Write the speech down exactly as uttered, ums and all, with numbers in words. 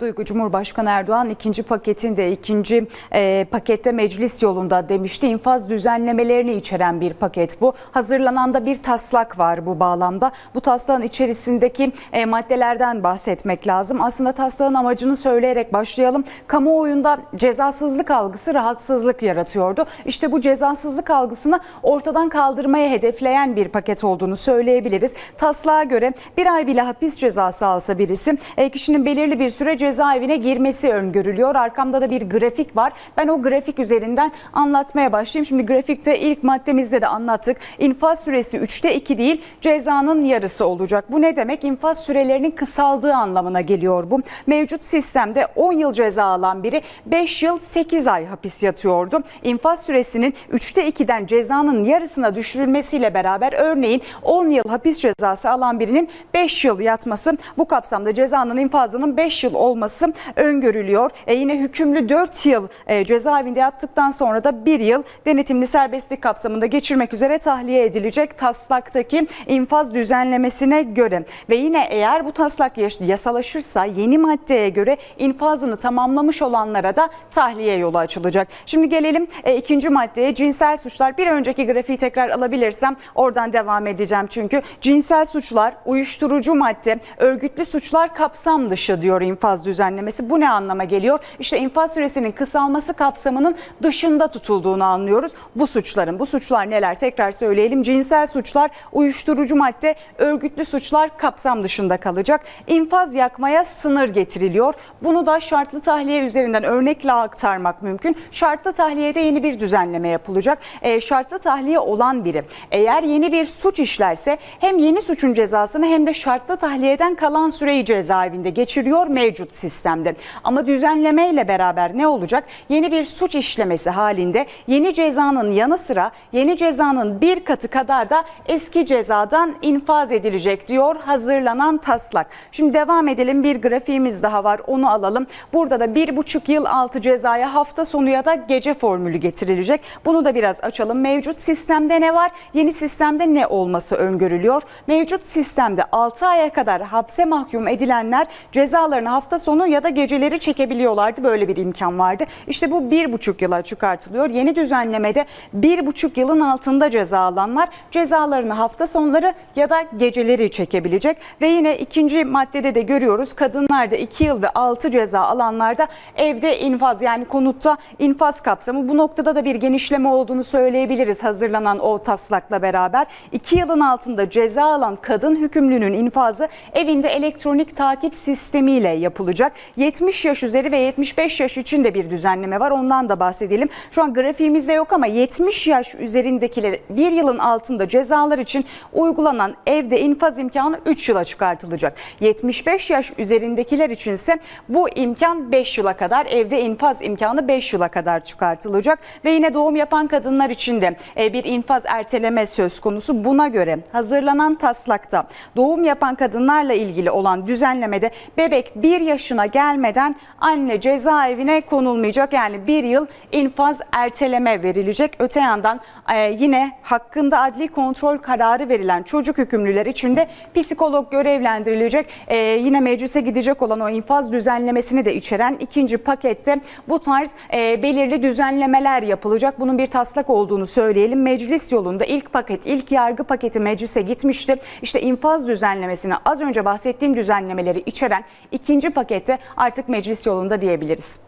Duygu, Cumhurbaşkanı Erdoğan ikinci paketinde, ikinci e, pakette meclis yolunda demişti. İnfaz düzenlemelerini içeren bir paket bu. Hazırlanan da bir taslak var bu bağlamda. Bu taslağın içerisindeki e, maddelerden bahsetmek lazım. Aslında taslağın amacını söyleyerek başlayalım. Kamuoyunda cezasızlık algısı rahatsızlık yaratıyordu. İşte bu cezasızlık algısını ortadan kaldırmaya hedefleyen bir paket olduğunu söyleyebiliriz. Taslağa göre bir ay bile hapis cezası alsa birisi, e, kişinin belirli bir süre cezaevine girmesi öngörülüyor. Arkamda da bir grafik var. Ben o grafik üzerinden anlatmaya başlayayım. Şimdi grafikte ilk maddemizde de anlattık. İnfaz süresi üçte iki değil, cezanın yarısı olacak. Bu ne demek? İnfaz sürelerinin kısaldığı anlamına geliyor bu. Mevcut sistemde on yıl ceza alan biri beş yıl sekiz ay hapis yatıyordu. İnfaz süresinin üçte ikiden cezanın yarısına düşürülmesiyle beraber örneğin on yıl hapis cezası alan birinin beş yıl yatması, bu kapsamda cezanın infazının beş yıl olması öngörülüyor. E yine hükümlü dört yıl e, cezaevinde yattıktan sonra da bir yıl denetimli serbestlik kapsamında geçirmek üzere tahliye edilecek taslaktaki infaz düzenlemesine göre. Ve yine eğer bu taslak yasalaşırsa yeni maddeye göre infazını tamamlamış olanlara da tahliye yolu açılacak. Şimdi gelelim e, ikinci maddeye, cinsel suçlar. Bir önceki grafiği tekrar alabilirsem oradan devam edeceğim çünkü. Cinsel suçlar, uyuşturucu madde, örgütlü suçlar kapsam dışı diyor infaz düzenlemesi. Bu ne anlama geliyor? İşte infaz süresinin kısalması kapsamının dışında tutulduğunu anlıyoruz. Bu suçların, bu suçlar neler? Tekrar söyleyelim. Cinsel suçlar, uyuşturucu madde, örgütlü suçlar kapsam dışında kalacak. İnfaz yakmaya sınır getiriliyor. Bunu da şartlı tahliye üzerinden örnekle aktarmak mümkün. Şartlı tahliyede yeni bir düzenleme yapılacak. E, şartlı tahliye olan biri eğer yeni bir suç işlerse hem yeni suçun cezasını hem de şartlı tahliyeden kalan süreyi cezaevinde geçiriyor mevcut sistemde. Ama düzenlemeyle beraber ne olacak? Yeni bir suç işlemesi halinde yeni cezanın yanı sıra yeni cezanın bir katı kadar da eski cezadan infaz edilecek diyor hazırlanan taslak. Şimdi devam edelim. Bir grafiğimiz daha var. Onu alalım. Burada da bir buçuk yıl altı cezaya hafta sonu ya da gece formülü getirilecek. Bunu da biraz açalım. Mevcut sistemde ne var? Yeni sistemde ne olması öngörülüyor? Mevcut sistemde altı aya kadar hapse mahkum edilenler cezalarına hafta sonu ya da geceleri çekebiliyorlardı. Böyle bir imkan vardı. İşte bu bir buçuk yıla çıkartılıyor. Yeni düzenlemede bir buçuk yılın altında ceza alanlar cezalarını hafta sonları ya da geceleri çekebilecek. Ve yine ikinci maddede de görüyoruz. Kadınlarda iki yıl ve altı ceza alanlarda evde infaz, yani konutta infaz kapsamı. Bu noktada da bir genişleme olduğunu söyleyebiliriz hazırlanan o taslakla beraber. iki yılın altında ceza alan kadın hükümlünün infazı evinde elektronik takip sistemiyle yapılacak. yetmiş yaş üzeri ve yetmiş beş yaş için de bir düzenleme var. Ondan da bahsedelim. Şu an grafiğimizde yok ama yetmiş yaş üzerindekileri bir yılın altında cezalar için uygulanan evde infaz imkanı üç yıla çıkartılacak. yetmiş beş yaş üzerindekiler içinse bu imkan beş yıla kadar, evde infaz imkanı beş yıla kadar çıkartılacak. Ve yine doğum yapan kadınlar için de bir infaz erteleme söz konusu. Buna göre hazırlanan taslakta doğum yapan kadınlarla ilgili olan düzenlemede bebek bir Bir yaşına gelmeden anne cezaevine konulmayacak. Yani bir yıl infaz erteleme verilecek. Öte yandan yine hakkında adli kontrol kararı verilen çocuk hükümlüler için de psikolog görevlendirilecek. Yine meclise gidecek olan o infaz düzenlemesini de içeren ikinci pakette bu tarz belirli düzenlemeler yapılacak. Bunun bir taslak olduğunu söyleyelim. Meclis yolunda ilk paket, ilk yargı paketi meclise gitmişti. İşte infaz düzenlemesine, az önce bahsettiğim düzenlemeleri içeren ikinci pakette artık meclis yolunda diyebiliriz.